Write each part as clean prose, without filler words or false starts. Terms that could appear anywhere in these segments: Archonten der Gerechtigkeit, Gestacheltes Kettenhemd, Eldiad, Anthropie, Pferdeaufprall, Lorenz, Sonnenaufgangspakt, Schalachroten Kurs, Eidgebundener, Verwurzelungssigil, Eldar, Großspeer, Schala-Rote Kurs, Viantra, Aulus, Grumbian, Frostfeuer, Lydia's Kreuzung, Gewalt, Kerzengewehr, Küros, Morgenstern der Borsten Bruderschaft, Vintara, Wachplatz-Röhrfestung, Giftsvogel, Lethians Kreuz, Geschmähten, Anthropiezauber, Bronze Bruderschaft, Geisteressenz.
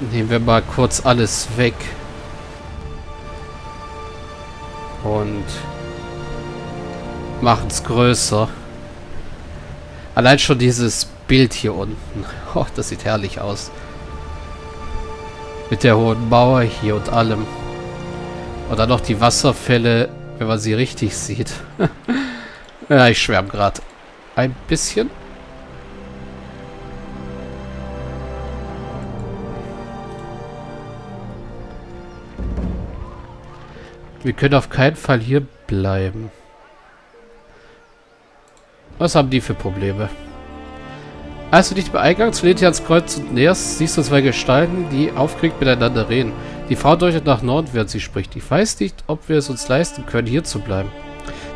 Nehmen wir mal kurz alles weg. Und machen es größer. Allein schon dieses Bild hier unten. Oh, das sieht herrlich aus. Mit der hohen Mauer hier und allem. Und dann noch die Wasserfälle, wenn man sie richtig sieht. Ja, ich schwärme gerade. Ein bisschen. Wir können auf keinen Fall hier bleiben. Was haben die für Probleme? Als du dich beim Eingang zu Lethians Kreuz und näherst, siehst du zwei Gestalten, die aufgeregt miteinander reden. Die Frau deutet nach Norden, während sie spricht. Ich weiß nicht, ob wir es uns leisten können, hier zu bleiben.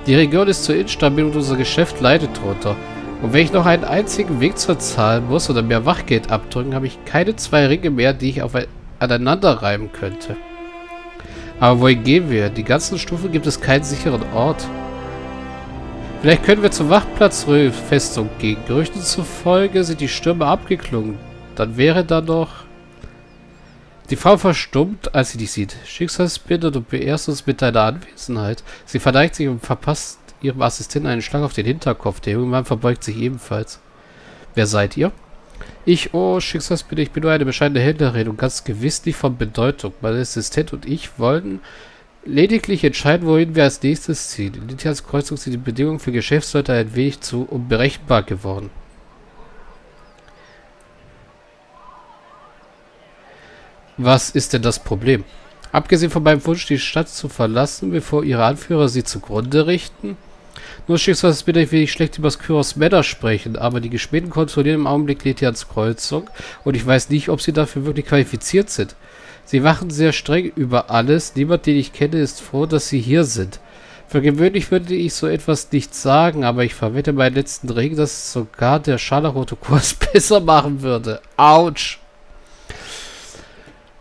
Die Region ist zu instabil und unser Geschäft leidet darunter. Und wenn ich noch einen einzigen Weg zahlen muss oder mehr Wachgeld abdrücken, habe ich keine zwei Ringe mehr, die ich aneinander reiben könnte. Aber wohin gehen wir? Die ganzen Stufen gibt es keinen sicheren Ort. Vielleicht können wir zur Wachplatz-Röhrfestung gehen. Gerüchten zufolge sind die Stürme abgeklungen. Dann wäre da noch... Die Frau verstummt, als sie dich sieht. Schicksalsbinder, du beehrst uns mit deiner Anwesenheit. Sie verneigt sich und verpasst ihrem Assistenten einen Schlag auf den Hinterkopf. Der junge Mann verbeugt sich ebenfalls. Wer seid ihr? Ich, oh Schicksalsbinder, ich bin nur eine bescheidene Händlerin und ganz gewiss nicht von Bedeutung. Mein Assistent und ich wollen... lediglich entscheiden, wohin wir als nächstes ziehen. In Lydia's Kreuzung sind die Bedingungen für Geschäftsleute ein wenig zu unberechenbar geworden. Was ist denn das Problem? Abgesehen von meinem Wunsch, die Stadt zu verlassen, bevor ihre Anführer sie zugrunde richten? Nur Schicksalsbinder, ich will nicht schlecht über das Küros Männer sprechen, aber die Geschmähten kontrollieren im Augenblick Lethians Kreuzung und ich weiß nicht, ob sie dafür wirklich qualifiziert sind. Sie wachen sehr streng über alles. Niemand, den ich kenne, ist froh, dass sie hier sind. Für gewöhnlich würde ich so etwas nicht sagen, aber ich verwette meinen letzten Ring, dass sogar der Schala-Rote Kurs besser machen würde. Autsch!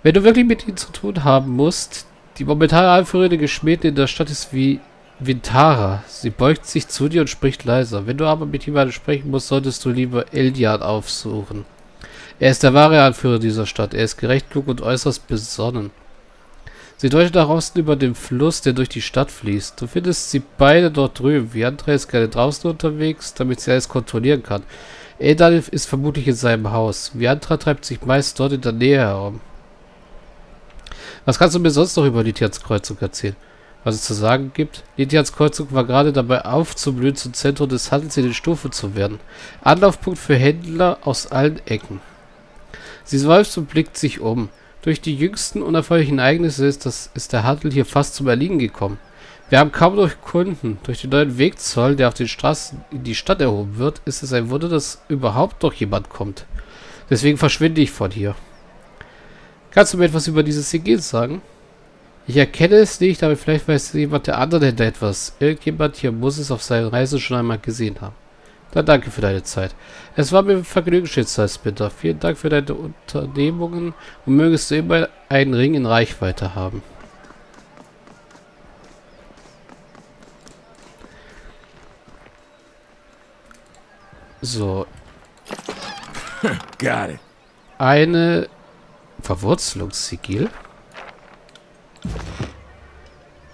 Wenn du wirklich mit ihnen zu tun haben musst, die momentane Anführerin der Geschmähten in der Stadt ist wie Vintara. Sie beugt sich zu dir und spricht leiser. Wenn du aber mit jemandem sprechen musst, solltest du lieber Eldiad aufsuchen. Er ist der wahre Anführer dieser Stadt. Er ist gerecht, klug und äußerst besonnen. Sie deutet nach Osten über den Fluss, der durch die Stadt fließt. Du findest sie beide dort drüben. Viantra ist gerade draußen unterwegs, damit sie alles kontrollieren kann. Eldar ist vermutlich in seinem Haus. Viantra treibt sich meist dort in der Nähe herum. Was kannst du mir sonst noch über Lethians Kreuzung erzählen? Was es zu sagen gibt? Lethians Kreuzung war gerade dabei aufzublühen, zum Zentrum des Handels in den Stufen zu werden. Anlaufpunkt für Händler aus allen Ecken. Sie seufzt und blickt sich um. Durch die jüngsten unerfreulichen Ereignisse ist der Handel hier fast zum Erliegen gekommen. Wir haben kaum noch Kunden. Durch den neuen Wegzoll, der auf den Straßen in die Stadt erhoben wird, ist es ein Wunder, dass überhaupt noch jemand kommt. Deswegen verschwinde ich von hier. Kannst du mir etwas über dieses Sigil sagen? Ich erkenne es nicht, aber vielleicht weiß jemand der anderen Händler etwas. Irgendjemand hier muss es auf seiner Reise schon einmal gesehen haben. Dann danke für deine Zeit. Es war mir ein Vergnügen, Schicksalsbinder. Vielen Dank für deine Unternehmungen und mögest du immer einen Ring in Reichweite haben. So. Eine Verwurzelungssigil.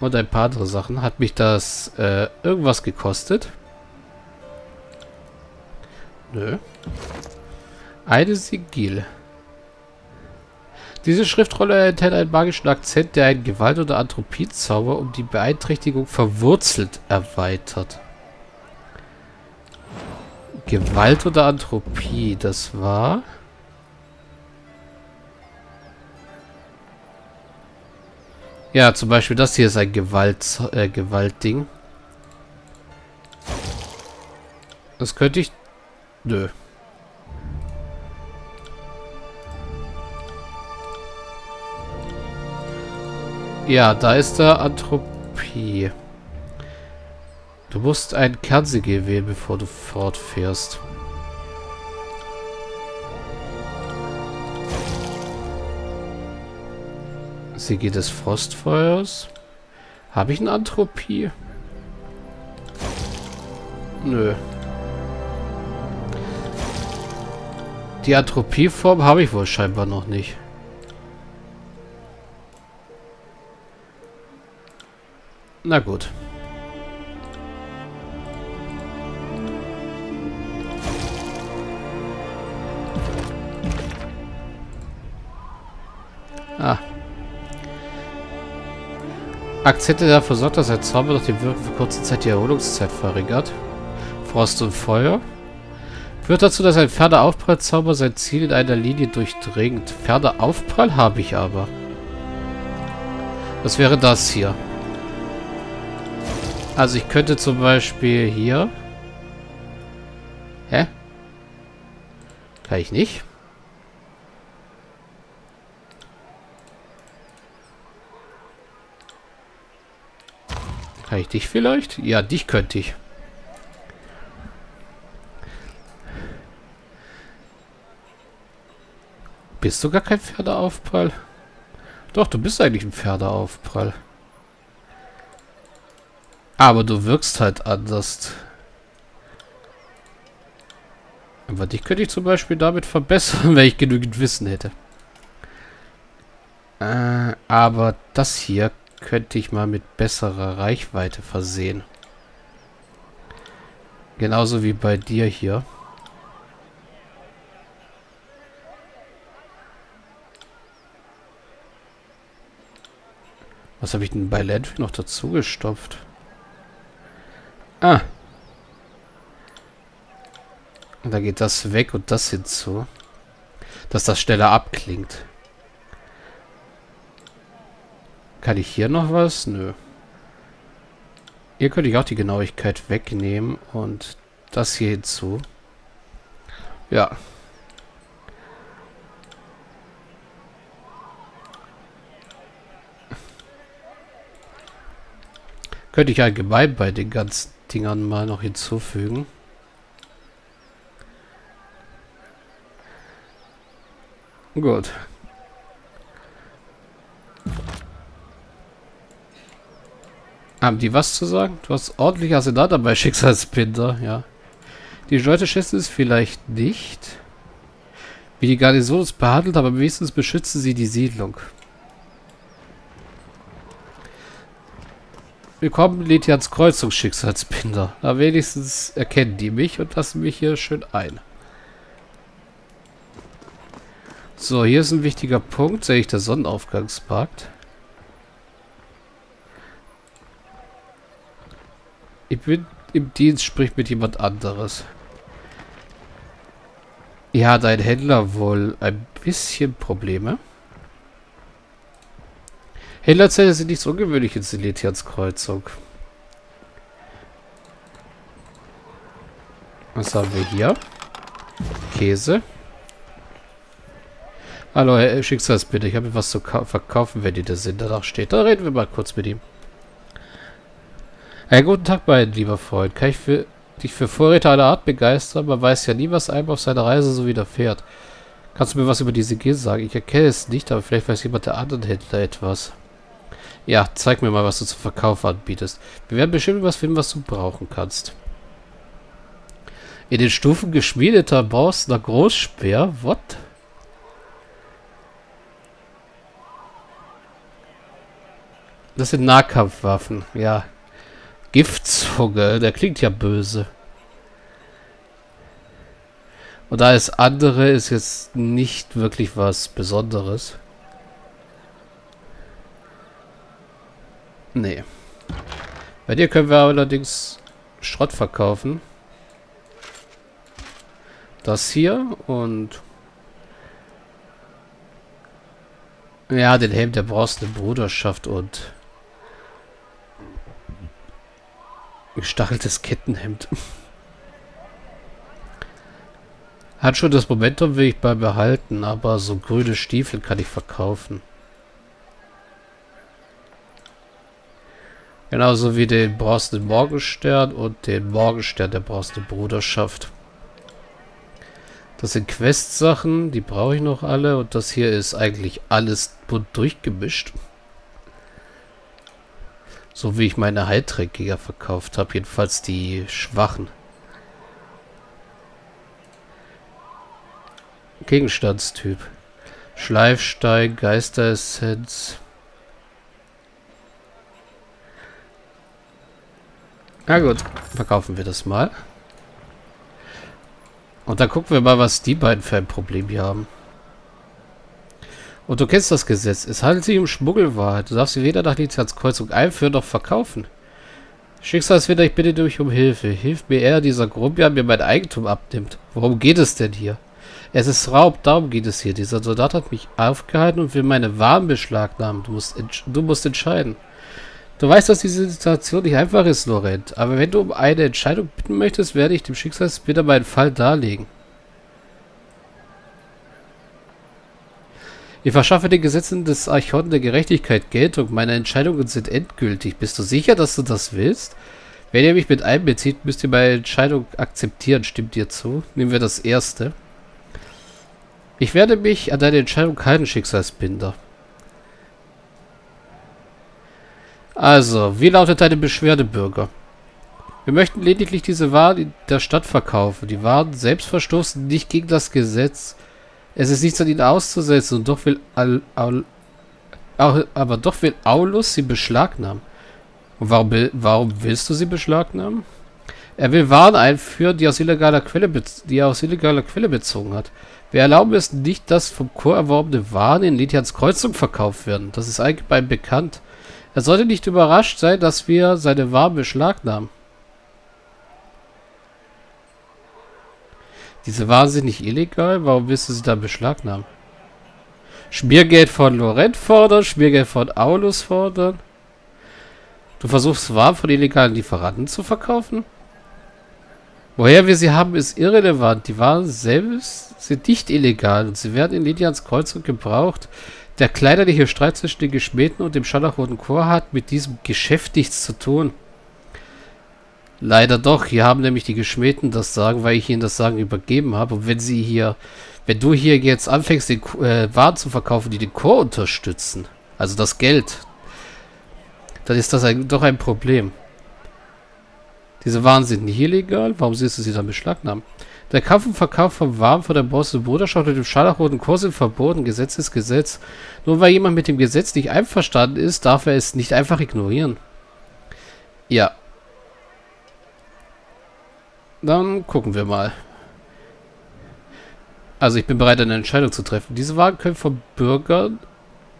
Und ein paar andere Sachen. Hat mich das irgendwas gekostet? Nö. Eine Sigil. Diese Schriftrolle enthält einen magischen Akzent, der einen Gewalt- oder Anthropiezauber um die Beeinträchtigung verwurzelt erweitert. Gewalt oder Anthropie, das war... Ja, zum Beispiel das hier ist ein Gewaltding. Das könnte ich... Nö. Ja, da ist der Anthropie. Du musst ein Kerzengewehr wählen, bevor du fortfährst. Sigil des Frostfeuers. Habe ich eine Anthropie? Nö. Die Anthropieform habe ich wohl scheinbar noch nicht. Na gut. Ah. Akzente dafür sorgt, dass der Zauber durch die Wirkung für kurze Zeit die Erholungszeit verringert. Frost und Feuer. Führt dazu, dass ein Pferdeaufprall-Zauber sein Ziel in einer Linie durchdringt. Pferdeaufprall habe ich aber. Das wäre das hier. Also ich könnte zum Beispiel hier... Hä? Kann ich nicht? Kann ich dich vielleicht? Ja, dich könnte ich. Bist du gar kein Pferdeaufprall? Doch, du bist eigentlich ein Pferdeaufprall. Aber du wirkst halt anders. Aber dich könnte ich zum Beispiel damit verbessern, wenn ich genügend Wissen hätte. Aber das hier könnte ich mal mit besserer Reichweite versehen. Genauso wie bei dir hier. Was habe ich denn bei Landry noch dazu gestopft? Ah. Und da geht das weg und das hinzu. Dass das schneller abklingt. Kann ich hier noch was? Nö. Hier könnte ich auch die Genauigkeit wegnehmen und das hier hinzu. Ja. Könnte ich allgemein bei den ganzen Dingern mal noch hinzufügen. Gut. Haben die was zu sagen? Du hast ordentlich Arsenal dabei, Schicksalsbinder, ja. Die Leute schätzen es vielleicht nicht, wie die Garnison uns behandelt, aber wenigstens beschützen sie die Siedlung. Willkommen, Lethians Kreuzung, Schicksalsbinder. Aber wenigstens erkennen die mich und lassen mich hier schön ein. So, hier ist ein wichtiger Punkt. Sehe ich der Sonnenaufgangspakt. Ich bin im Dienst, sprich mit jemand anderes. Hier hat ein Händler wohl ein bisschen Probleme. Händlerzelte sind nichts Ungewöhnliches in Lethians Kreuzung. Was haben wir hier? Käse. Hallo, Herr Schicksalsbinder, ich habe etwas zu verkaufen, wenn dir der Sinn danach steht. Da reden wir mal kurz mit ihm. Einen guten Tag, mein lieber Freund. Kann ich dich für Vorräte aller Art begeistern? Man weiß ja nie, was einem auf seiner Reise so widerfährt. Kannst du mir was über diese Sigil sagen? Ich erkenne es nicht, aber vielleicht weiß jemand der anderen Händler etwas. Ja, zeig mir mal, was du zum Verkauf anbietest. Wir werden bestimmt was finden, was du brauchen kannst. In den Stufen geschmiedeter Borstener Großspeer? What? Das sind Nahkampfwaffen, ja. Giftsvogel, der klingt ja böse. Und alles andere ist jetzt nicht wirklich was Besonderes. Nee. Bei dir können wir allerdings Schrott verkaufen. Das hier und... Ja, den Helm der Borsten Bruderschaft und... Gestacheltes Kettenhemd. Hat schon das Momentum, will ich beibehalten, aber so grüne Stiefel kann ich verkaufen. Genauso wie den bronzenen Morgenstern und den Morgenstern der Borsten Bruderschaft. Das sind Quest-Sachen, die brauche ich noch alle und das hier ist eigentlich alles bunt durchgemischt. So wie ich meine Heiltränkiger verkauft habe, jedenfalls die Schwachen. Gegenstandstyp. Schleifstein, Geisteressenz. Na gut, verkaufen wir das mal. Und dann gucken wir mal, was die beiden für ein Problem hier haben. Und du kennst das Gesetz. Es handelt sich um Schmuggelware. Du darfst sie weder nach Lydia's Kreuzung einführen noch verkaufen. Schicksalsbinder, ich bitte dich um Hilfe. Hilf mir eher, dieser Grumbian mir mein Eigentum abnimmt. Worum geht es denn hier? Es ist Raub, darum geht es hier. Dieser Soldat hat mich aufgehalten und will meine Waren beschlagnahmen. Du musst entscheiden. Du weißt, dass diese Situation nicht einfach ist, Lorenz. Aber wenn du um eine Entscheidung bitten möchtest, werde ich dem Schicksalsbinder meinen Fall darlegen. Ich verschaffe den Gesetzen des Archonten der Gerechtigkeit Geltung. Meine Entscheidungen sind endgültig. Bist du sicher, dass du das willst? Wenn ihr mich mit einbezieht, müsst ihr meine Entscheidung akzeptieren. Stimmt dir zu? Nehmen wir das Erste. Ich werde mich an deine Entscheidung halten, Schicksalsbinder. Also, wie lautet deine Beschwerde, Bürger? Wir möchten lediglich diese Waren in der Stadt verkaufen. Die Waren selbst verstoßen nicht gegen das Gesetz. Es ist nichts an ihnen auszusetzen, und doch will Aulus sie beschlagnahmen. Und warum willst du sie beschlagnahmen? Er will Waren einführen, die er aus illegaler Quelle bezogen hat. Wir erlauben es nicht, dass vom Chor erworbene Waren in Lydia's Kreuzung verkauft werden. Das ist allgemein bekannt. Er sollte nicht überrascht sein, dass wir seine Waren beschlagnahmen. Diese Waren sind nicht illegal. Warum willst du sie dann beschlagnahmen? Schmiergeld von Lorenz fordern, Schmiergeld von Aulus fordern. Du versuchst Waren von illegalen Lieferanten zu verkaufen? Woher wir sie haben, ist irrelevant. Die Waren selbst sind nicht illegal und sie werden in Lydia's Kreuzung gebraucht. Der kleiderliche Streit zwischen den Geschmähten und dem Schalachroten Chor hat mit diesem Geschäft nichts zu tun. Leider doch, hier haben nämlich die Geschmähten das Sagen, weil ich ihnen das Sagen übergeben habe. Und wenn du hier jetzt anfängst, den Waren zu verkaufen, die den Chor unterstützen, also das Geld, dann ist das doch ein Problem. Diese Waren sind nicht illegal, warum siehst du sie dann beschlagnahmen? Der Kampf und Verkauf von Waren von der Bronze Bruderschaft und dem Schalachroten Kurs sind verboten. Gesetz ist Gesetz. Nur weil jemand mit dem Gesetz nicht einverstanden ist, darf er es nicht einfach ignorieren. Ja. Dann gucken wir mal. Also ich bin bereit, eine Entscheidung zu treffen. Diese Waren können von Bürgern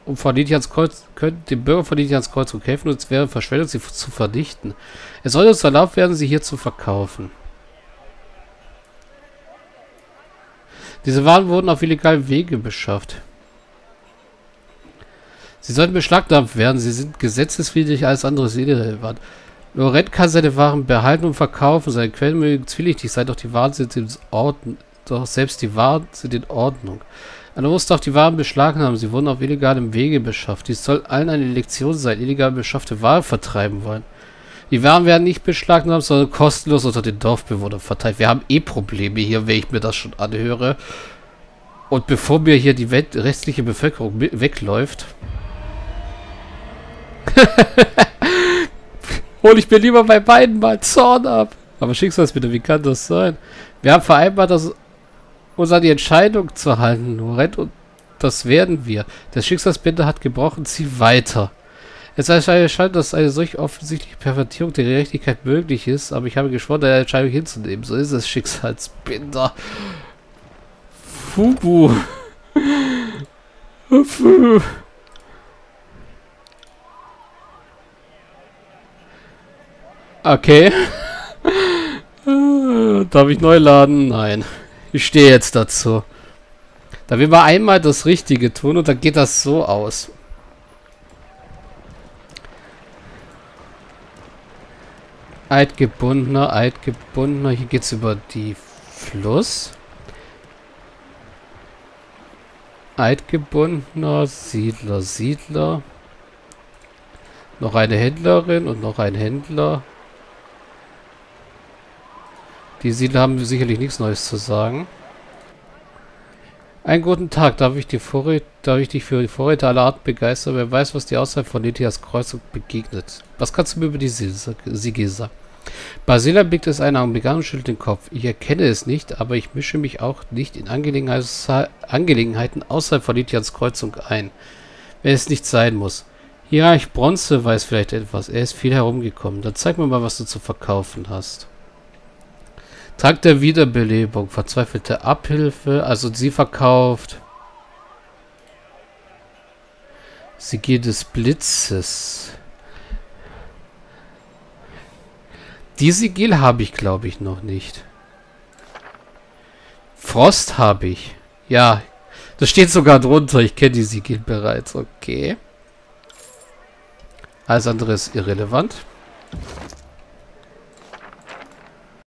und von Lydia's Kreuz, können dem Bürger von Lydia's Kreuzung helfen, und es wäre Verschwendung, sie zu vernichten. Es soll uns erlaubt werden, sie hier zu verkaufen. Diese Waren wurden auf illegalen Wege beschafft. Sie sollten beschlagnahmt werden. Sie sind gesetzeswidrig, alles andere ist irrelevant. Lorenz kann seine Waren behalten und verkaufen. Seine Quellen mögen zwielichtig sein, doch die Waren sind in Ordnung. Doch selbst die Waren sind in Ordnung. Man muss doch die Waren beschlagnahmen. Sie wurden auf illegalem Wege beschafft. Dies soll allen eine Lektion sein. Illegal beschaffte Waren vertreiben wollen. Die Waren werden nicht beschlagnahmt, sondern kostenlos unter den Dorfbewohnern verteilt. Wir haben eh Probleme hier, wenn ich mir das schon anhöre. Und bevor mir hier die restliche Bevölkerung wegläuft, hole ich mir lieber bei beiden mal Zorn ab. Aber Schicksalsbinder, wie kann das sein? Wir haben vereinbart, uns an die Entscheidung zu halten, Lorenz, und das werden wir. Der Schicksalsbinder hat gebrochen, zieh weiter. Es erscheint, dass eine solch offensichtliche Pervertierung der Gerechtigkeit möglich ist, aber ich habe geschworen, eine Entscheidung hinzunehmen. So ist es, Schicksalsbinder. Fubu. Okay. Darf ich neu laden? Nein. Ich stehe jetzt dazu. Da will man einmal das Richtige tun und dann geht das so aus. Eidgebundener. Hier geht's über die Fluss. Eidgebundener, Siedler. Noch eine Händlerin und noch ein Händler. Die Siedler haben sicherlich nichts Neues zu sagen. Einen guten Tag. Darf ich dich für die Vorräte aller Art begeistern? Wer weiß, was dir außerhalb von Lydia's Kreuzung begegnet. Was kannst du mir über die Sigil sagen? Basila blickt es einen Augenblick an und schüttelt den Kopf. Ich erkenne es nicht, aber ich mische mich auch nicht in Angelegenheiten außerhalb von Lydia's Kreuzung ein. Wenn es nicht sein muss. Ja, ich Bronze weiß vielleicht etwas. Er ist viel herumgekommen. Dann zeig mir mal, was du zu verkaufen hast. Trank der Wiederbelebung. Verzweifelte Abhilfe. Also sie verkauft. Sigil des Blitzes. Die Sigil habe ich, glaube ich, noch nicht. Frost habe ich. Ja, das steht sogar drunter. Ich kenne die Sigil bereits. Okay. Alles andere ist irrelevant.